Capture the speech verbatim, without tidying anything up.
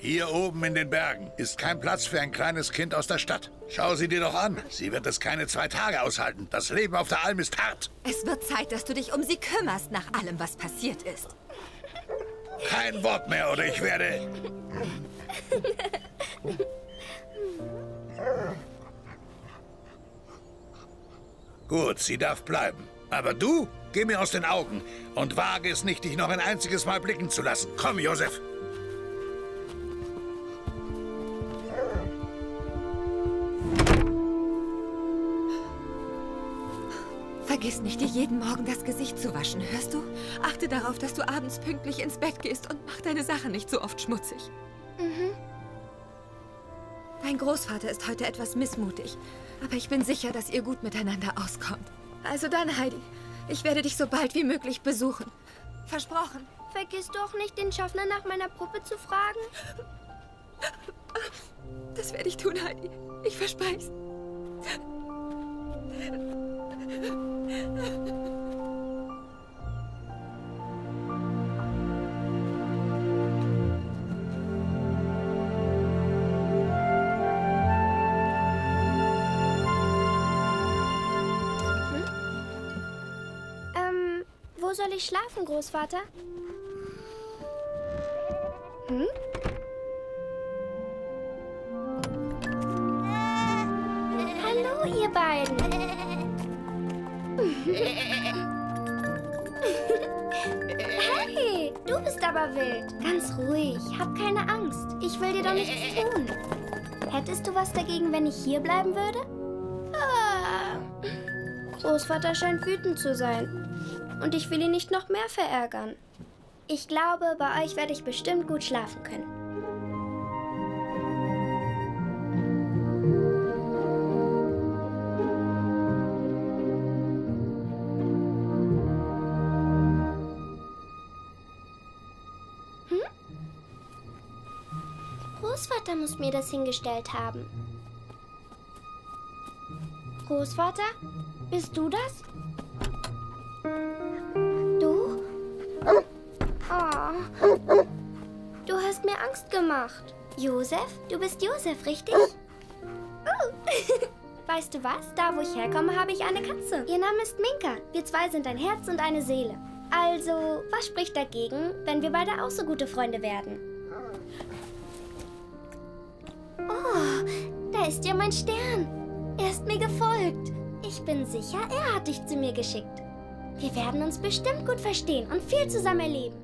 hier oben in den Bergen ist kein Platz für ein kleines Kind aus der Stadt. Schau sie dir doch an. Sie wird es keine zwei Tage aushalten. Das Leben auf der Alm ist hart. Es wird Zeit, dass du dich um sie kümmerst, nach allem, was passiert ist. Kein Wort mehr, oder ich werde... Gut, sie darf bleiben. Aber du, geh mir aus den Augen und wage es nicht, dich noch ein einziges Mal blicken zu lassen. Komm, Josef. Vergiss nicht, dir jeden Morgen das Gesicht zu waschen, hörst du? Achte darauf, dass du abends pünktlich ins Bett gehst und mach deine Sachen nicht so oft schmutzig. Mhm. Dein Großvater ist heute etwas missmutig, aber ich bin sicher, dass ihr gut miteinander auskommt. Also dann, Heidi, ich werde dich so bald wie möglich besuchen. Versprochen. Vergiss doch nicht, den Schaffner nach meiner Puppe zu fragen. Das werde ich tun, Heidi. Ich verspreche's. Wo soll ich schlafen, Großvater? Hm? Hallo, ihr beiden. Hey, du bist aber wild. Ganz ruhig, hab keine Angst. Ich will dir doch nichts tun. Hättest du was dagegen, wenn ich hier bleiben würde? Ah. Großvater scheint wütend zu sein. Und ich will ihn nicht noch mehr verärgern. Ich glaube, bei euch werde ich bestimmt gut schlafen können. Hm? Großvater muss mir das hingestellt haben. Großvater, bist du das? Oh, du hast mir Angst gemacht. Josef? Du bist Josef, richtig? Oh. Weißt du was? Da, wo ich herkomme, habe ich eine Katze. Ihr Name ist Minka. Wir zwei sind ein Herz und eine Seele. Also, was spricht dagegen, wenn wir beide auch so gute Freunde werden? Oh, da ist ja mein Stern. Er ist mir gefolgt. Ich bin sicher, er hat dich zu mir geschickt. Wir werden uns bestimmt gut verstehen und viel zusammen erleben.